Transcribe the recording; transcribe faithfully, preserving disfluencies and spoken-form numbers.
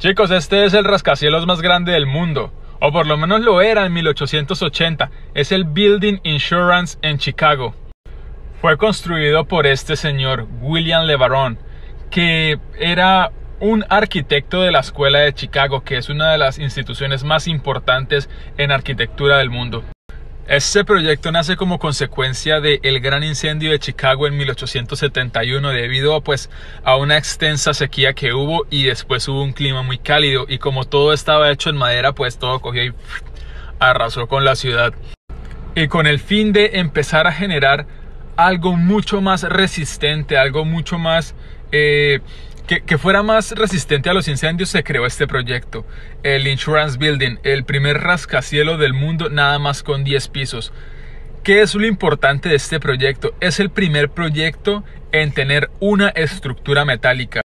Chicos, este es el rascacielos más grande del mundo, o por lo menos lo era en mil ochocientos ochenta. Es el Building Insurance en Chicago. Fue construido por este señor, William LeBaron, que era un arquitecto de la Escuela de Chicago, que es una de las instituciones más importantes en arquitectura del mundo. Este proyecto nace como consecuencia del gran incendio de Chicago en mil ochocientos setenta y uno, debido pues a una extensa sequía que hubo, y después hubo un clima muy cálido, y como todo estaba hecho en madera, pues todo cogió y arrasó con la ciudad. Y con el fin de empezar a generar algo mucho más resistente, algo mucho más... Eh, Que, que fuera más resistente a los incendios, se creó este proyecto, el Insurance Building, el primer rascacielos del mundo, nada más con diez pisos. ¿Qué es lo importante de este proyecto? Es el primer proyecto en tener una estructura metálica.